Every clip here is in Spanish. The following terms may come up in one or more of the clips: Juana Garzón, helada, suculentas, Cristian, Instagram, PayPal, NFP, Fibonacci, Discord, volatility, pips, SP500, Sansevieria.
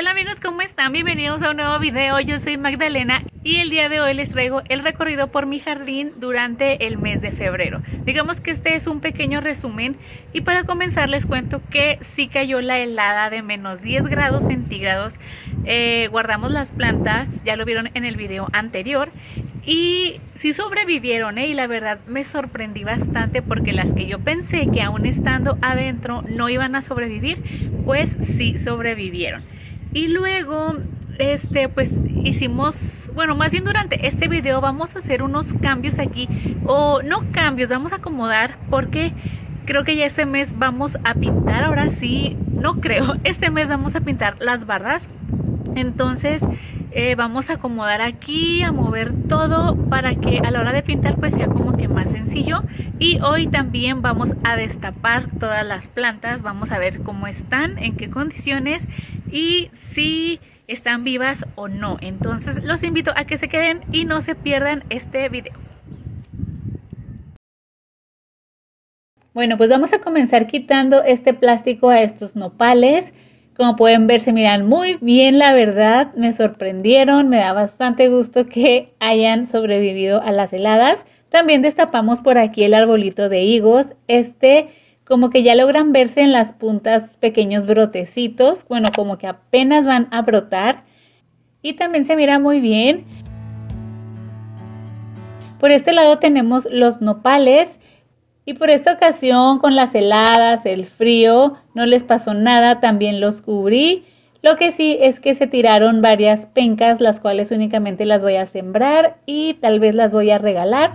Hola amigos, ¿cómo están? Bienvenidos a un nuevo video. Yo soy Magdalena y el día de hoy les traigo el recorrido por mi jardín durante el mes de febrero. Digamos que este es un pequeño resumen y para comenzar les cuento que sí cayó la helada de menos 10 grados centígrados. Guardamos las plantas, ya lo vieron en el video anterior. Y sí sobrevivieron, y la verdad me sorprendí bastante porque las que yo pensé que aún estando adentro no iban a sobrevivir, pues sí sobrevivieron. Y luego, pues hicimos, bueno, más bien durante este video vamos a hacer unos cambios aquí, o no cambios, vamos a acomodar porque creo que ya este mes vamos a pintar, ahora sí, no creo, este mes vamos a pintar las bardas. Entonces vamos a acomodar aquí, a mover todo para que a la hora de pintar pues sea como que más sencillo. Y hoy también vamos a destapar todas las plantas, vamos a ver cómo están, en qué condiciones y si están vivas o no. Entonces los invito a que se queden y no se pierdan este video. Bueno, pues vamos a comenzar quitando este plástico a estos nopales. Como pueden ver, se miran muy bien, la verdad, me sorprendieron, me da bastante gusto que hayan sobrevivido a las heladas. También destapamos por aquí el arbolito de higos, como que ya logran verse en las puntas pequeños brotecitos, bueno, como que apenas van a brotar y también se mira muy bien. Por este lado tenemos los nopales. Y por esta ocasión, con las heladas, el frío, no les pasó nada, también los cubrí. Lo que sí es que se tiraron varias pencas, las cuales únicamente las voy a sembrar y tal vez las voy a regalar.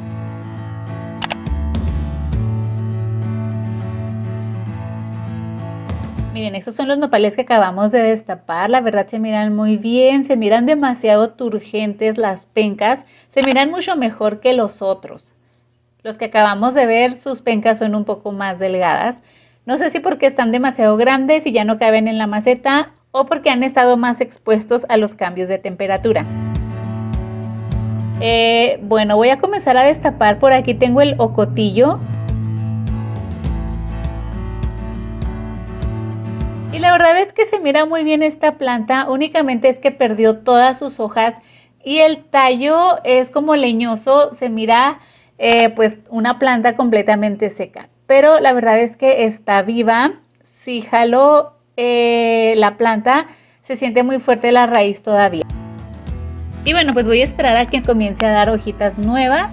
Miren, estos son los nopales que acabamos de destapar, la verdad se miran muy bien, se miran demasiado turgentes las pencas, se miran mucho mejor que los otros. Los que acabamos de ver, sus pencas son un poco más delgadas. No sé si porque están demasiado grandes y ya no caben en la maceta o porque han estado más expuestos a los cambios de temperatura. Bueno, voy a comenzar a destapar. Por aquí tengo el ocotillo. Y la verdad es que se mira muy bien esta planta. Únicamente es que perdió todas sus hojas y el tallo es como leñoso. Se mira... pues una planta completamente seca, pero la verdad es que está viva. Si jaló la planta, se siente muy fuerte la raíz todavía. Y bueno, pues voy a esperar a que comience a dar hojitas nuevas.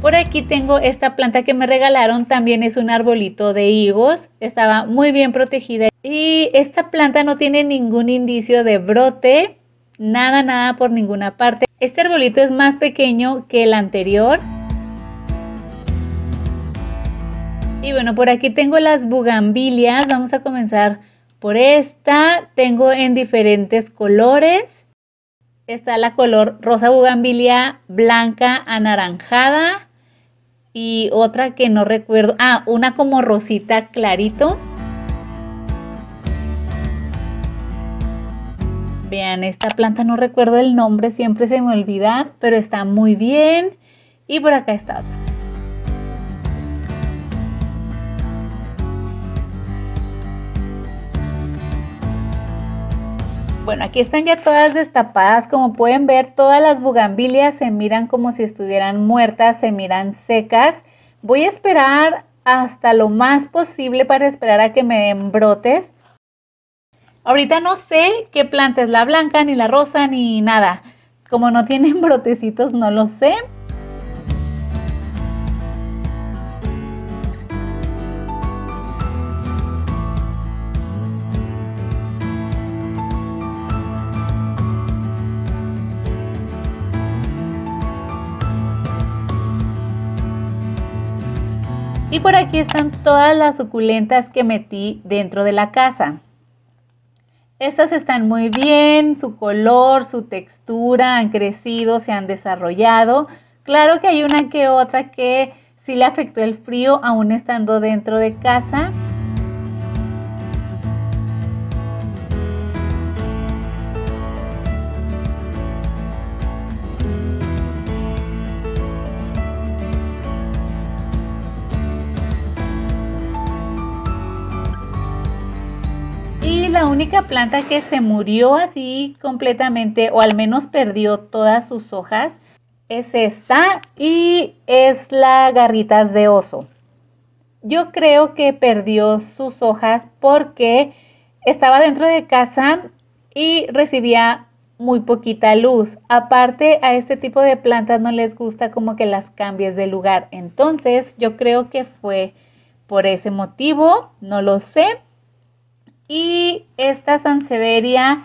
Por aquí tengo esta planta que me regalaron, también es un arbolito de higos, estaba muy bien protegida y esta planta no tiene ningún indicio de brote. Nada, nada por ninguna parte. Este arbolito es más pequeño que el anterior. Y bueno, por aquí tengo las bugambilias. Vamos a comenzar por esta. Tengo en diferentes colores. Está la color rosa bugambilia, blanca, anaranjada y otra que no recuerdo. Ah, una como rosita clarito. Vean, esta planta no recuerdo el nombre, siempre se me olvida, pero está muy bien. Y por acá está otra. Bueno, aquí están ya todas destapadas. Como pueden ver, todas las bugambilias se miran como si estuvieran muertas, se miran secas. Voy a esperar hasta lo más posible para esperar a que me den brotes. Ahorita no sé qué planta es la blanca, ni la rosa, ni nada. Como no tienen brotecitos, no lo sé. Y por aquí están todas las suculentas que metí dentro de la casa. Estas están muy bien, su color, su textura, han crecido, se han desarrollado. Claro que hay una que otra que sí le afectó el frío aún estando dentro de casa. La única única planta que se murió así completamente, o al menos perdió todas sus hojas, es esta, y es la garritas de oso. Yo creo que perdió sus hojas porque estaba dentro de casa y recibía muy poquita luz. Aparte, a este tipo de plantas no les gusta como que las cambies de lugar. Entonces, yo creo que fue por ese motivo, no lo sé. Y esta Sansevieria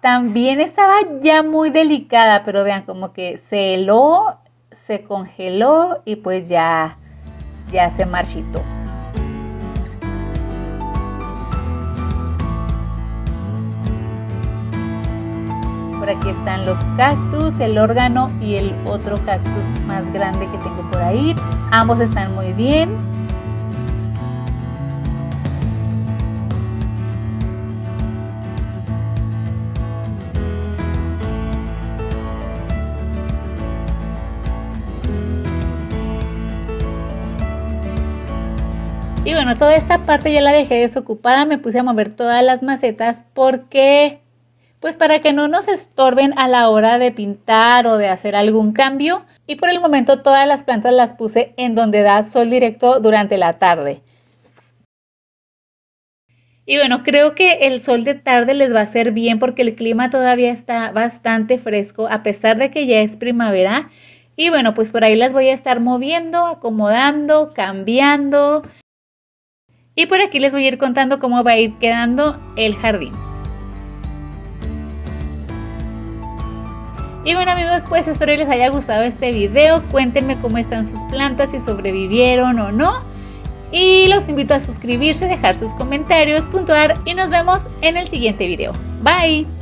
también estaba ya muy delicada, pero vean, como que se heló, se congeló y pues ya se marchitó. Por aquí están los cactus, el órgano y el otro cactus más grande que tengo por ahí. Ambos están muy bien. Y bueno, toda esta parte ya la dejé desocupada, me puse a mover todas las macetas porque, pues para que no nos estorben a la hora de pintar o de hacer algún cambio. Y por el momento todas las plantas las puse en donde da sol directo durante la tarde. Y bueno, creo que el sol de tarde les va a hacer bien porque el clima todavía está bastante fresco a pesar de que ya es primavera. Y bueno, pues por ahí las voy a estar moviendo, acomodando, cambiando. Y por aquí les voy a ir contando cómo va a ir quedando el jardín. Y bueno amigos, pues espero les haya gustado este video. Cuéntenme cómo están sus plantas, si sobrevivieron o no. Y los invito a suscribirse, dejar sus comentarios, puntuar y nos vemos en el siguiente video. Bye.